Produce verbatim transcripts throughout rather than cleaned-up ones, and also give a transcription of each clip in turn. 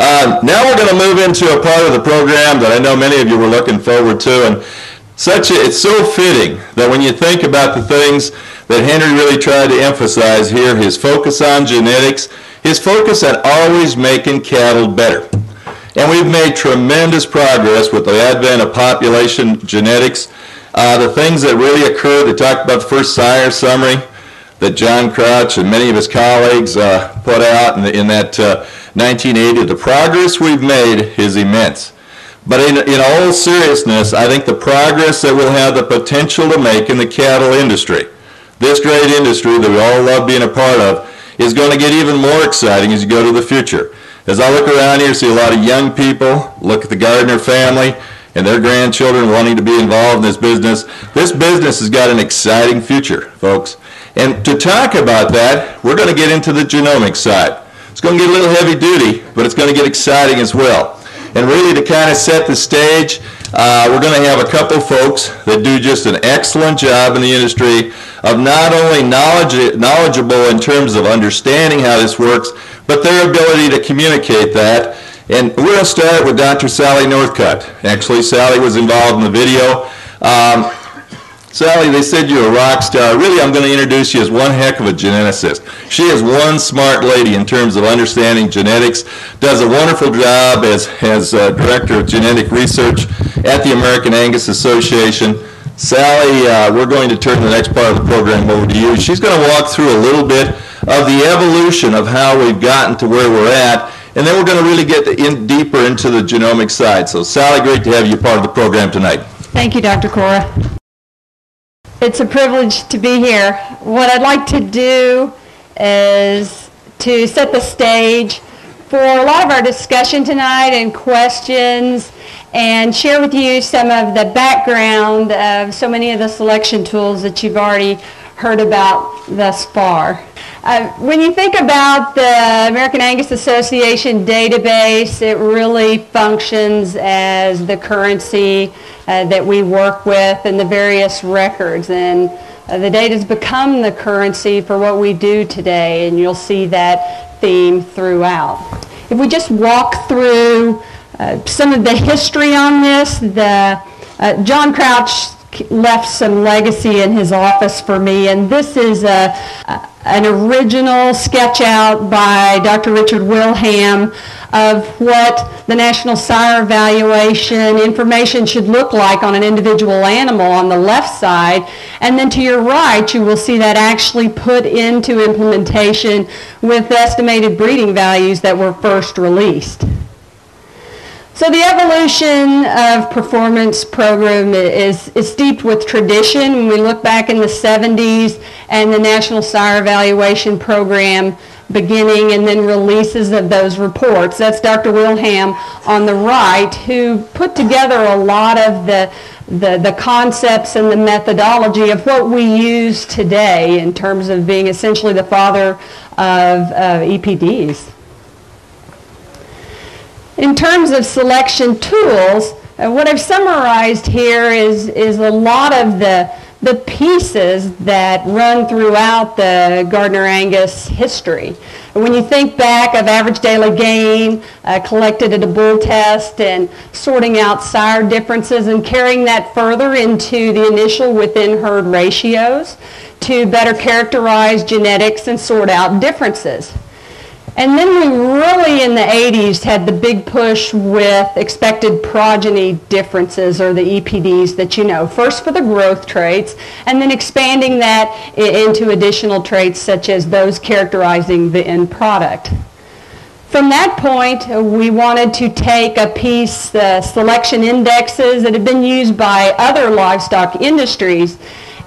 Uh, now we're going to move into a part of the program that I know many of you were looking forward to, and such a, it's so fitting that when you think about the things that Henry really tried to emphasize here, his focus on genetics, his focus on always making cattle better. And we've made tremendous progress with the advent of population genetics. Uh, the things that really occurred, they talked about the first sire summary that John Crouch and many of his colleagues uh, put out in, the, in that uh, nineteen eighty. The progress we've made is immense. But in, in all seriousness, I think the progress that we'll have the potential to make in the cattle industry, this great industry that we all love being a part of, is going to get even more exciting as you go to the future. As I look around here, see a lot of young people, look at the Gardner family and their grandchildren wanting to be involved in this business. This business has got an exciting future, folks. And to talk about that, we're going to get into the genomic side. It's going to get a little heavy duty, but it's going to get exciting as well. And really, to kind of set the stage, uh, we're going to have a couple folks that do just an excellent job in the industry of not only knowledge, knowledgeable in terms of understanding how this works, but their ability to communicate that. And we're going to start with Doctor Sally Northcutt. Actually, Sally was involved in the video. Um, Sally, they said you're a rock star. Really, I'm going to introduce you as one heck of a geneticist. She is one smart lady in terms of understanding genetics, does a wonderful job as, as uh, Director of Genetic Research at the American Angus Association. Sally, uh, we're going to turn the next part of the program over to you. She's going to walk through a little bit of the evolution of how we've gotten to where we're at, and then we're going to really get in deeper into the genomic side. So, Sally, great to have you part of the program tonight. Thank you, Doctor Corah. It's a privilege to be here. What I'd like to do is to set the stage for a lot of our discussion tonight and questions, and share with you some of the background of so many of the selection tools that you've already heard about thus far. Uh, when you think about the American Angus Association database, it really functions as the currency uh, that we work with and the various records. And uh, the data's become the currency for what we do today, and you'll see that theme throughout. If we just walk through Uh, some of the history on this, the, uh, John Crouch left some legacy in his office for me, and this is a, a, an original sketch out by Doctor Richard Wilhelm of what the national sire valuation information should look like on an individual animal on the left side, and then to your right you will see that actually put into implementation with estimated breeding values that were first released. So the evolution of performance program is, is steeped with tradition. When we look back in the seventies and the National Sire Evaluation Program beginning and then releases of those reports. That's Doctor Wilhelm on the right, who put together a lot of the, the, the concepts and the methodology of what we use today in terms of being essentially the father of uh, E P Ds. In terms of selection tools, uh, what I've summarized here is, is a lot of the, the pieces that run throughout the Gardner-Angus history. When you think back of average daily gain, uh, collected at a bull test, and sorting out sire differences and carrying that further into the initial within herd ratios to better characterize genetics and sort out differences. And then we really in the eighties had the big push with expected progeny differences, or the E P Ds that you know, first for the growth traits and then expanding that into additional traits such as those characterizing the end product. From that point, we wanted to take a piece, the selection indexes that had been used by other livestock industries,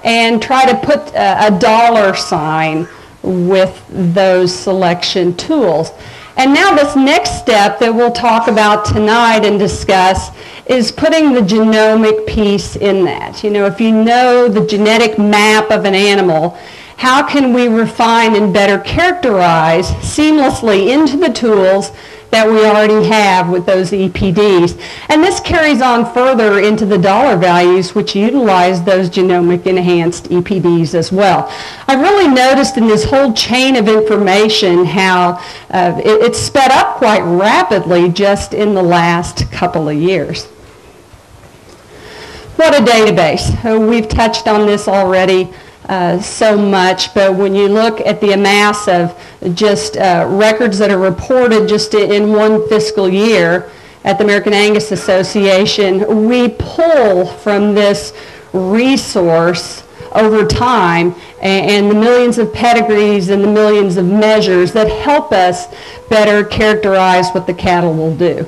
and try to put a dollar sign with those selection tools. And now this next step that we'll talk about tonight and discuss is putting the genomic piece in that. You know, if you know the genetic map of an animal, how can we refine and better characterize seamlessly into the tools that we already have with those E P Ds. And this carries on further into the dollar values, which utilize those genomic enhanced E P Ds as well. I really noticed in this whole chain of information how uh, it, it sped up quite rapidly just in the last couple of years. What a database. Uh, we've touched on this already uh, so much, but when you look at the amass of just uh, records that are reported just in one fiscal year at the American Angus Association, we pull from this resource over time and, and the millions of pedigrees and the millions of measures that help us better characterize what the cattle will do.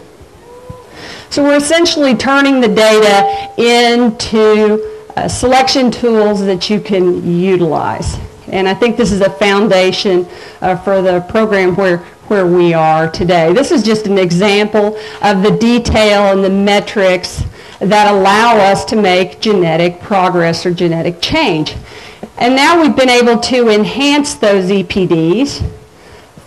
So we're essentially turning the data into uh, selection tools that you can utilize. And I think this is a foundation uh, for the program where, where we are today. This is just an example of the detail and the metrics that allow us to make genetic progress or genetic change. And now we've been able to enhance those E P Ds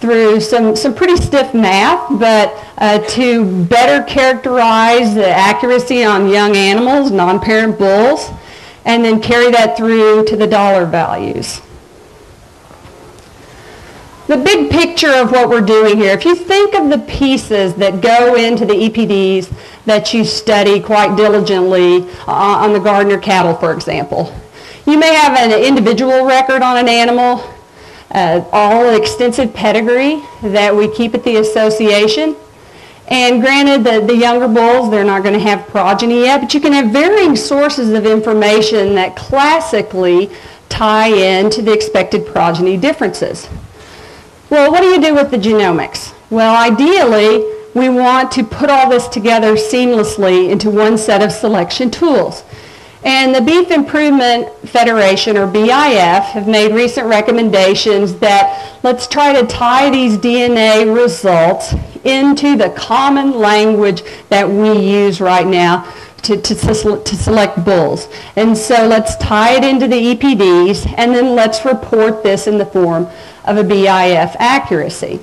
through some, some pretty stiff math, but uh, to better characterize the accuracy on young animals, non-parent bulls, and then carry that through to the dollar values. The big picture of what we're doing here, if you think of the pieces that go into the E P Ds that you study quite diligently uh, on the Gardner cattle, for example, you may have an individual record on an animal, Uh, all extensive pedigree that we keep at the association. And granted, the, the younger bulls, they're not going to have progeny yet, but you can have varying sources of information that classically tie in to the expected progeny differences. Well, what do you do with the genomics? Well, ideally, we want to put all this together seamlessly into one set of selection tools. And the Beef Improvement Federation, or B I F, have made recent recommendations that let's try to tie these D N A results into the common language that we use right now to, to, to select bulls. And so let's tie it into the E P Ds, and then let's report this in the form of a B I F accuracy.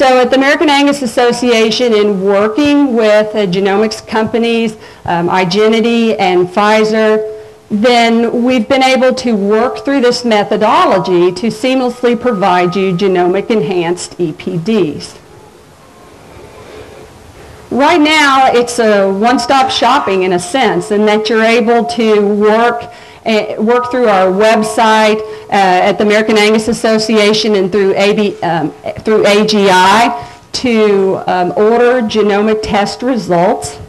So at the American Angus Association, in working with uh, genomics companies, um, Igenity and Pfizer, then we've been able to work through this methodology to seamlessly provide you genomic enhanced E P Ds. Right now, it's a one-stop shopping in a sense, in that you're able to work work through our website uh, at the American Angus Association and through, A B, um, through A G I to um, order genomic test results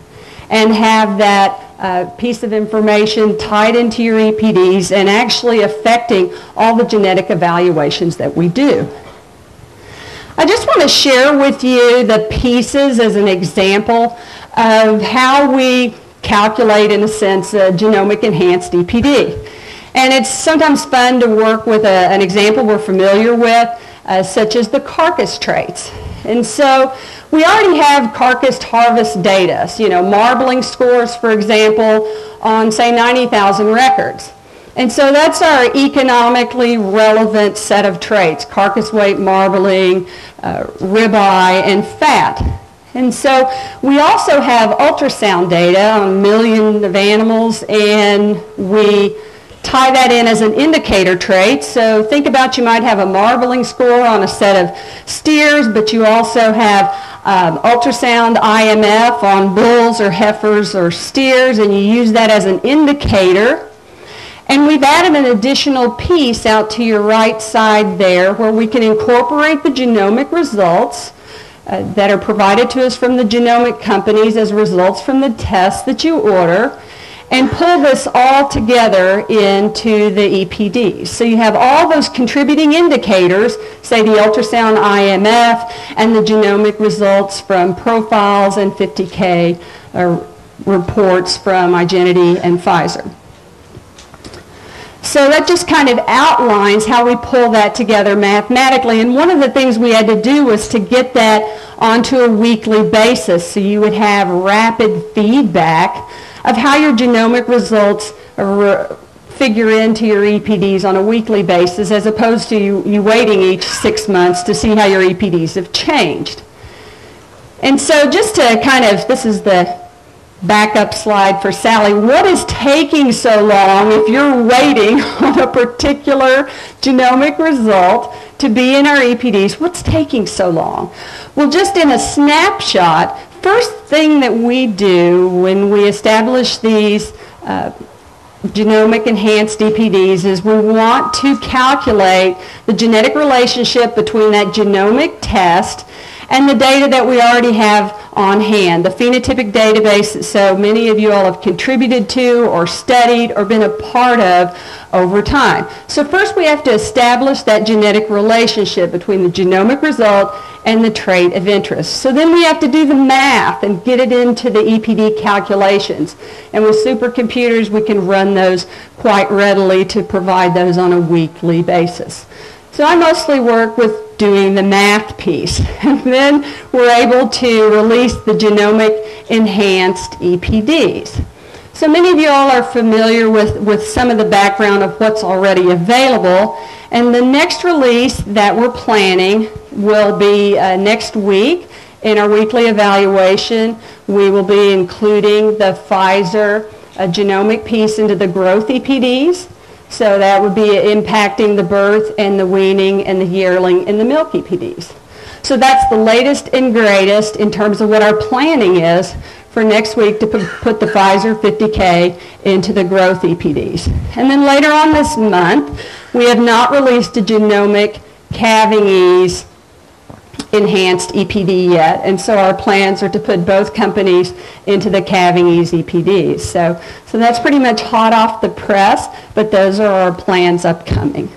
and have that uh, piece of information tied into your E P Ds and actually affecting all the genetic evaluations that we do. I just want to share with you the pieces as an example of how we calculate, in a sense, a genomic enhanced E P D. And it's sometimes fun to work with a, an example we're familiar with, uh, such as the carcass traits. And so we already have carcass harvest data, so, you know, marbling scores, for example, on, say, ninety thousand records. And so that's our economically relevant set of traits, carcass weight, marbling, uh, ribeye, and fat. And so we also have ultrasound data on a million of animals, and we tie that in as an indicator trait. So think about, you might have a marbling score on a set of steers, but you also have um, ultrasound I M F on bulls or heifers or steers, and you use that as an indicator. And we've added an additional piece out to your right side there where we can incorporate the genomic results Uh, that are provided to us from the genomic companies as results from the tests that you order, and pull this all together into the E P Ds. So you have all those contributing indicators, say the ultrasound I M F and the genomic results from profiles and fifty K uh, reports from Igenity and Pfizer. So that just kind of outlines how we pull that together mathematically. And one of the things we had to do was to get that onto a weekly basis, so you would have rapid feedback of how your genomic results figure into your E P Ds on a weekly basis, as opposed to you, you waiting each six months to see how your E P Ds have changed. And so just to kind of, this is the backup slide for Sally. What is taking so long if you're waiting on a particular genomic result to be in our E P Ds? What's taking so long? Well, just in a snapshot, first thing that we do when we establish these uh, genomic enhanced E P Ds is we want to calculate the genetic relationship between that genomic test and the data that we already have on hand, the phenotypic database that so many of you all have contributed to or studied or been a part of over time. So first we have to establish that genetic relationship between the genomic result and the trait of interest. So then we have to do the math and get it into the E P D calculations. And with supercomputers, we can run those quite readily to provide those on a weekly basis. So I mostly work with doing the math piece. And then we're able to release the genomic enhanced E P Ds. So many of you all are familiar with, with some of the background of what's already available. And the next release that we're planning will be uh, next week. In our weekly evaluation, we will be including the Pfizer uh, genomic piece into the growth E P Ds. So that would be impacting the birth and the weaning and the yearling and the milk E P Ds. So that's the latest and greatest in terms of what our planning is for next week to put the Pfizer fifty K into the growth E P Ds. And then later on this month, we have not released a genomic calving ease enhanced E P D yet, and so our plans are to put both companies into the calving ease E P Ds. So, so that's pretty much hot off the press, but those are our plans upcoming.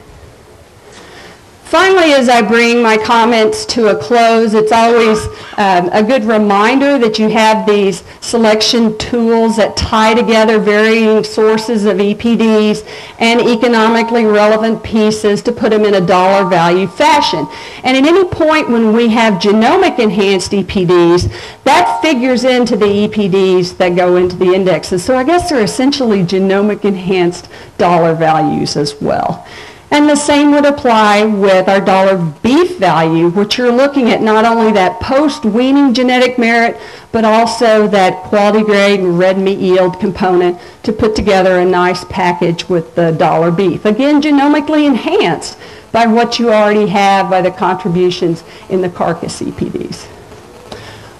Finally, as I bring my comments to a close, it's always um, a good reminder that you have these selection tools that tie together varying sources of E P Ds and economically relevant pieces to put them in a dollar value fashion. And at any point when we have genomic enhanced E P Ds, that figures into the E P Ds that go into the indexes. So I guess they're essentially genomic enhanced dollar values as well. And the same would apply with our dollar beef value, which you're looking at not only that post-weaning genetic merit, but also that quality grade and red meat yield component to put together a nice package with the dollar beef. Again, genomically enhanced by what you already have by the contributions in the carcass E P Ds.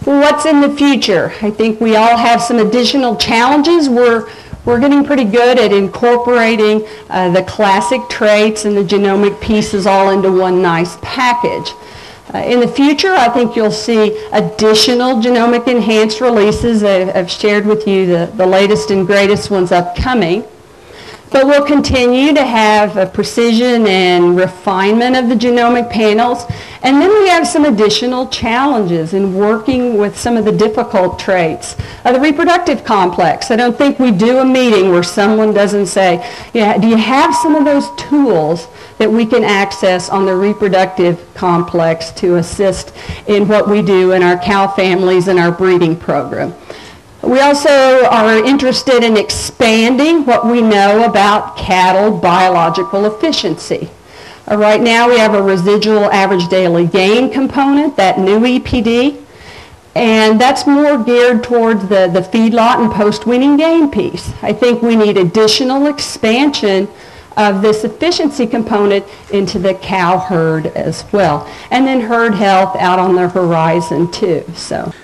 Well, what's in the future? I think we all have some additional challenges. We're We're getting pretty good at incorporating uh, the classic traits and the genomic pieces all into one nice package. Uh, in the future, I think you'll see additional genomic enhanced releases. I, I've shared with you the, the latest and greatest ones upcoming. But we'll continue to have a precision and refinement of the genomic panels. And then we have some additional challenges in working with some of the difficult traits of the reproductive complex. I don't think we do a meeting where someone doesn't say, yeah, do you have some of those tools that we can access on the reproductive complex to assist in what we do in our cow families and our breeding program? We also are interested in expanding what we know about cattle biological efficiency. Uh, right now we have a residual average daily gain component, that new E P D, and that's more geared towards the, the feedlot and post-weaning gain piece. I think we need additional expansion of this efficiency component into the cow herd as well. And then herd health out on the horizon too. So.